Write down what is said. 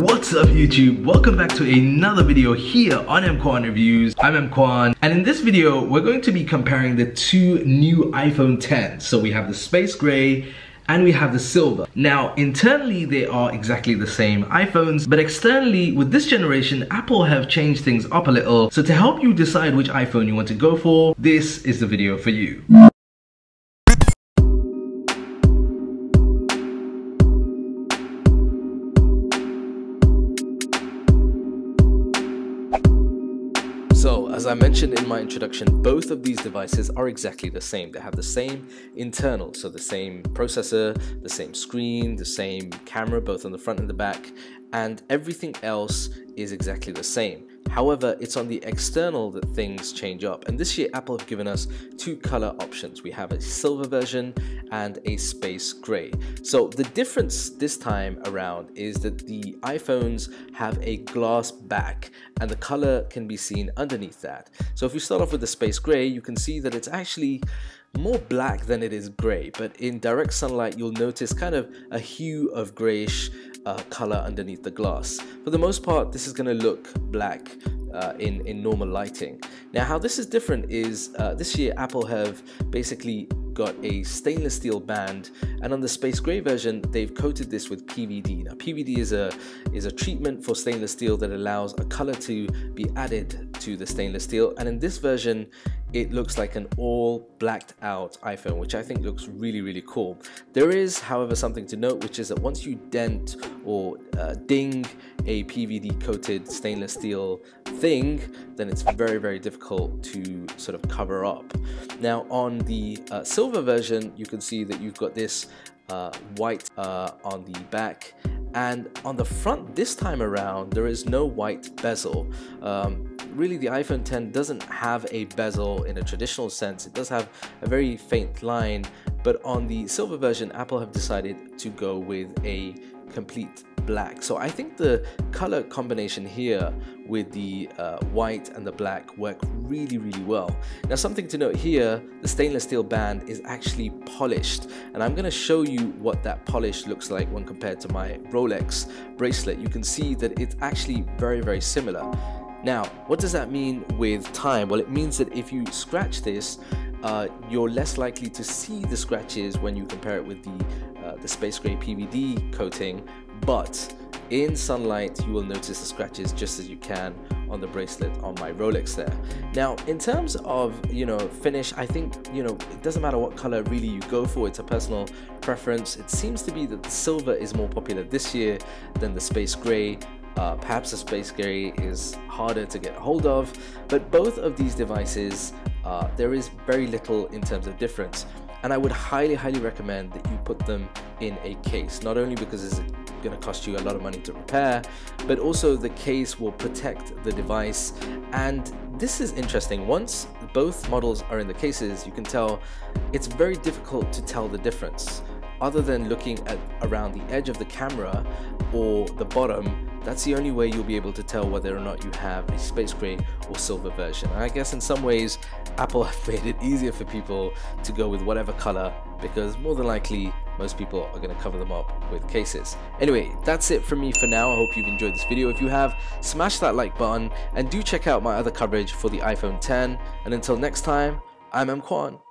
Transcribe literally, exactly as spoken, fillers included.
What's up YouTube? Welcome back to another video here on EMKWAN Reviews. I'm EMKWAN, and in this video we're going to be comparing the two new iPhone ten. So we have the Space Gray and we have the Silver. Now internally they are exactly the same iPhones, but externally with this generation Apple have changed things up a little. So to help you decide which iPhone you want to go for, this is the video for you. So, as I mentioned in my introduction, both of these devices are exactly the same. They have the same internal, so the same processor, the same screen, the same camera, both on the front and the back, and everything else is exactly the same. However, it's on the external that things change up, and this year Apple have given us two color options. We have a silver version and a space gray. So the difference this time around is that the iPhones have a glass back and the color can be seen underneath that. So if we start off with the space gray, you can see that it's actually more black than it is gray, but in direct sunlight you'll notice kind of a hue of grayish Uh, color underneath the glass. For the most part, this is going to look black uh, in, in normal lighting. Now, how this is different is uh, this year Apple have basically got a stainless steel band, and on the space gray version they've coated this with P V D. Now P V D is a is a treatment for stainless steel that allows a color to be added to the stainless steel, and in this version it looks like an all blacked out iPhone, which I think looks really really cool. There is however something to note, which is that once you dent or uh, ding a P V D coated stainless steel thing, then it's very very difficult to sort of cover up. Now on the uh, silver version you can see that you've got this uh, white uh, on the back, and on the front this time around there is no white bezel. Um, really the iPhone ten doesn't have a bezel in a traditional sense. It does have a very faint line, but on the silver version Apple have decided to go with a complete black. So I think the color combination here with the uh, white and the black work really really well. Now something to note here, the stainless steel band is actually polished, and I'm going to show you what that polish looks like when compared to my Rolex bracelet. You can see that it's actually very very similar. Now what does that mean with time? Well, it means that if you scratch this, Uh, you're less likely to see the scratches when you compare it with the, uh, the Space Gray P V D coating, but in sunlight you will notice the scratches just as you can on the bracelet on my Rolex there. Now in terms of, you know, finish, I think, you know, it doesn't matter what color really you go for, it's a personal preference. It seems to be that the silver is more popular this year than the Space Gray. Uh, perhaps the Space Gray is harder to get hold of, but both of these devices uh, there is very little in terms of difference, and I would highly highly recommend that you put them in a case, not only because it's going to cost you a lot of money to repair, but also the case will protect the device. And this is interesting, once both models are in the cases you can tell it's very difficult to tell the difference other than looking at around the edge of the camera or the bottom. That's the only way you'll be able to tell whether or not you have a space gray or silver version. And I guess in some ways Apple have made it easier for people to go with whatever color, because more than likely most people are going to cover them up with cases. Anyway, that's it from me for now. I hope you've enjoyed this video. If you have, smash that like button and do check out my other coverage for the iPhone ten. And until next time, I'm EMKWAN.